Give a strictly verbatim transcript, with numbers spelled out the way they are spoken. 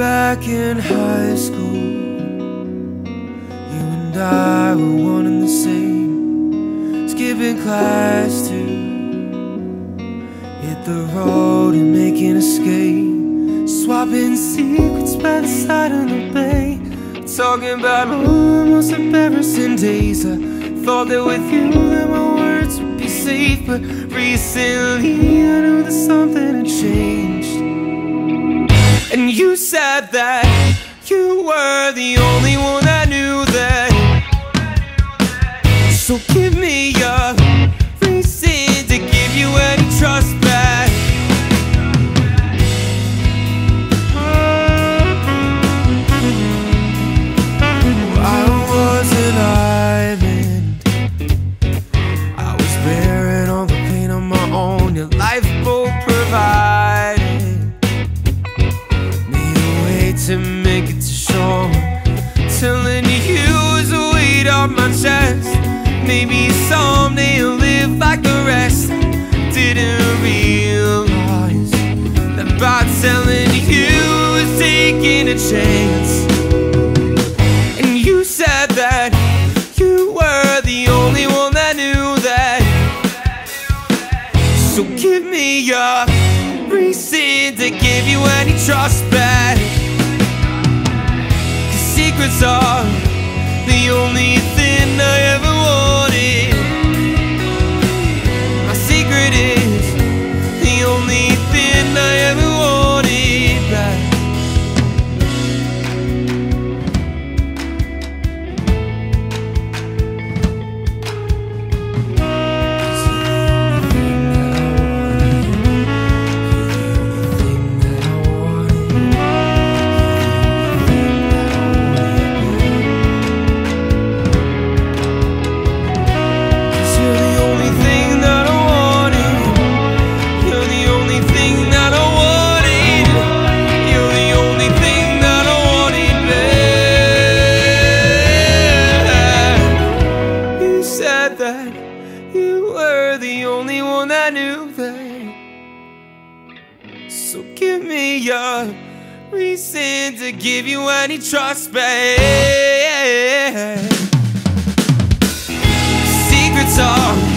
back in high school, you and I were one and the same, skipping class too, hit the road and making a skate, swapping secrets by the side of the bay, talking about almost embarrassing days. I thought that with you that my words would be safe, but recently I knew that something had changed. And you said that you were the only one I knew that. So give me a reason to give you any trust back. I was an island, I was bearing all the pain on my own. Your lifeboat provides to make it to shore. Telling you is a weight off my chest. Maybe someday you'll live like the rest. Didn't realize that by telling you was taking a chance. And you said that you were the only one that knew that. So give me a reason to give you any trust back. Secrets are the only thing I ever wanted. My secret is the only thing I ever wanted to give you any trust back. Secrets are